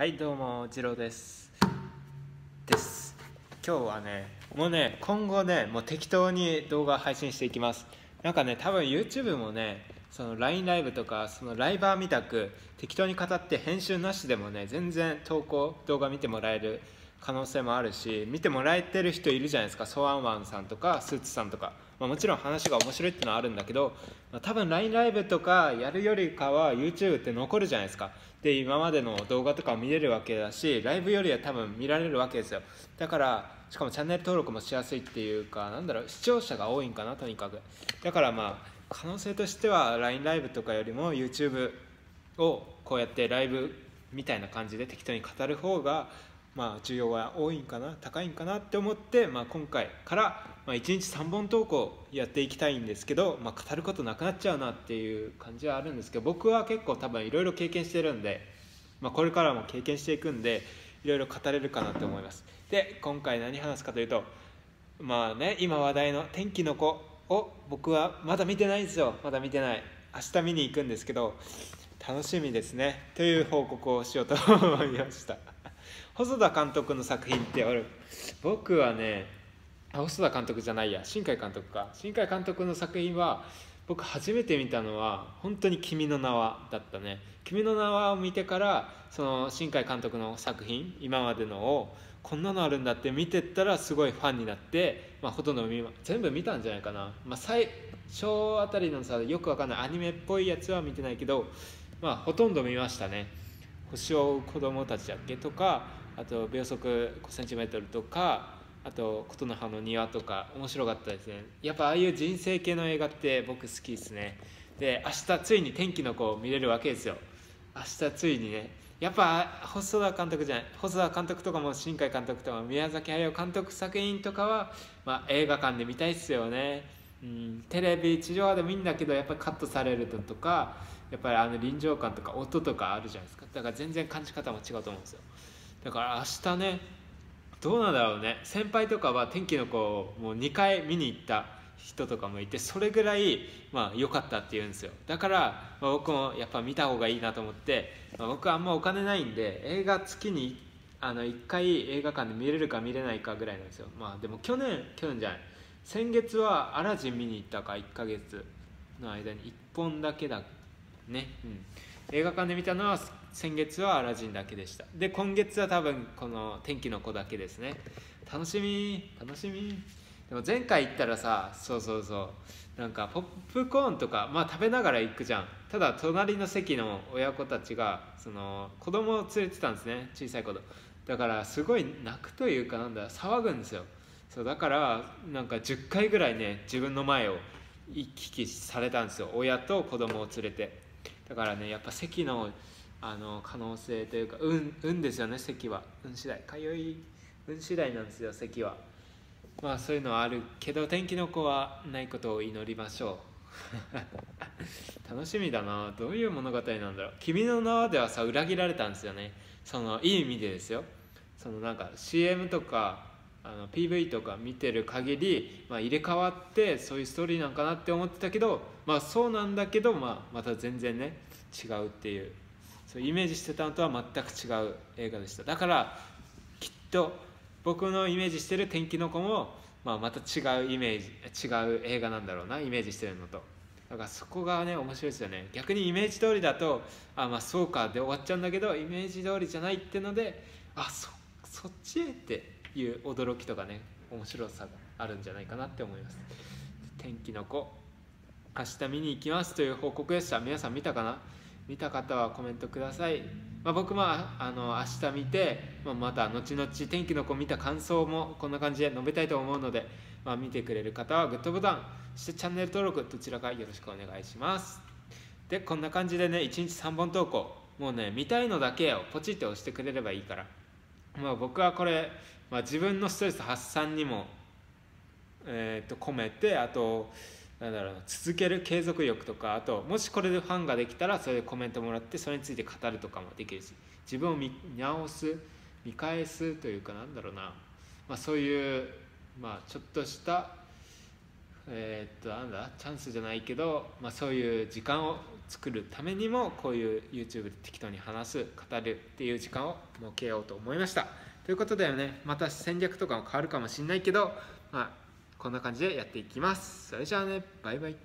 はいどうも、ジローです。今日はね、もうね、今後ね、もう適当に動画配信していきます。なんかね、多分 YouTube もね、その LINE ライブとか、そのライバーみたく適当に語って編集なしでもね、全然投稿、動画見てもらえる可能性もあるし、見てもらえてる人いるじゃないですか、ソワンワンさんとか、スーツさんとか。まあ、もちろん話が面白いってのはあるんだけど、まあ、多分 LINE ライブとかやるよりかは YouTube って残るじゃないですか。で、今までの動画とか見れるわけだし、ライブよりは多分見られるわけですよ。だから、しかもチャンネル登録もしやすいっていうか、なんだろう、視聴者が多いんかな、とにかく。だからまあ、可能性としては LINE ライブとかよりも YouTube をこうやってライブみたいな感じで適当に語る方が、まあ、需要が多いんかな、高いんかなって思って、まあ、今回から、まあ、1日3本投稿やっていきたいんですけど、まあ、語ることなくなっちゃうなっていう感じはあるんですけど、僕は結構多分いろいろ経験してるんで、まあ、これからも経験していくんでいろいろ語れるかなと思います。で、今回何話すかというと、まあね、今話題の「天気の子」を僕はまだ見てないんですよ。まだ見てない。明日見に行くんですけど、楽しみですねという報告をしようと思いました。細田監督の作品って、僕はね、細田監督じゃないや、新海監督か。新海監督の作品は僕初めて見たのは本当に「君の名は」だったね。君の名はを見てから、その新海監督の作品、今までのをこんなのあるんだって見てったらすごいファンになって、まあ、ほとんど全部見たんじゃないかな。まあ、最初あたりのさ、よくわかんないアニメっぽいやつは見てないけど、まあ、ほとんど見ましたね。星を追う子供たちだっけとか、あと秒速5cmとか、あと琴の葉の庭とか面白かったですね。やっぱああいう人生系の映画って僕好きですね。で、明日ついに天気の子を見れるわけですよ。明日ついにね、やっぱ細田監督じゃない、細田監督とかも新海監督とか宮崎駿監督作品とかは、まあ、映画館で見たいっすよね。うん、テレビ地上波でもいいんだけど、やっぱりカットされるととか、やっぱりあの臨場感とか音とかあるじゃないですか。だから全然感じ方も違うと思うんですよ。だから明日ね、どうなんだろうね。先輩とかは天気の子をもう2回見に行った人とかもいて、それぐらいまあ良かったって言うんですよ。だから、まあ、僕もやっぱ見た方がいいなと思って、まあ、僕はあんまお金ないんで、映画月に1回映画館で見れるか見れないかぐらいなんですよ。まあでも去年じゃない、先月はアラジン見に行ったか、1ヶ月の間に1本だけだね、うん、映画館で見たのは先月はアラジンだけでした。で、今月は多分この天気の子だけですね。楽しみ楽しみ。でも前回行ったらさ、そうなんかポップコーンとか、まあ、食べながら行くじゃん。ただ隣の席の親子たちがその子供を連れてたんですね、小さい子供。だからすごい泣くというか、なんだ、騒ぐんですよ。そうだから、なんか10回ぐらいね、自分の前を行き来されたんですよ、親と子供を連れて。だからね、やっぱ席の可能性というか、運ですよね。席は運次第、運次第なんですよ、席は。まあそういうのはあるけど、天気の子はないことを祈りましょう。楽しみだな。どういう物語なんだろう。君の名はではさ、裏切られたんですよね。そのいい意味でですよ。そのなんか CM とかPV とか見てる限り、まあ、入れ替わってそういうストーリーなんかなって思ってたけど、まあそうなんだけど、まあ、また全然ね違うっていう、そうイメージしてたのとは全く違う映画でした。だからきっと僕のイメージしてる天気の子も、まあ、また違うイメージ、違う映画なんだろうな、イメージしてるのと。だからそこがね面白いですよね。逆にイメージ通りだと、あ、まあそうかで終わっちゃうんだけど、イメージ通りじゃないってので、あ、そっちへっていう驚きとかね、面白さがあるんじゃないかなって思います。天気の子明日見に行きますという報告でした。皆さん見たかな。見た方はコメントください。まあ、僕も明日見て、まあ、また後々天気の子見た感想もこんな感じで述べたいと思うので、まあ、見てくれる方はグッドボタン、そしてチャンネル登録、どちらかよろしくお願いします。で、こんな感じでね、1日3本投稿、もうね、見たいのだけをポチって押してくれればいいから、まあ僕はこれ、まあ、自分のストレス発散にも、込めて、あとなんだろう、続ける継続力とか、あともしこれでファンができたらそれでコメントもらって、それについて語るとかもできるし、自分を見返すというか、なんだろうな、まあ、そういう、まあ、ちょっとしたなんだ、チャンスじゃないけど、まあ、そういう時間を作るためにも、こういう YouTube で適当に話す、語るっていう時間を設けようと思いました。ということでね、また戦略とかも変わるかもしれないけど、こんな感じでやっていきます。それじゃあね、バイバイ。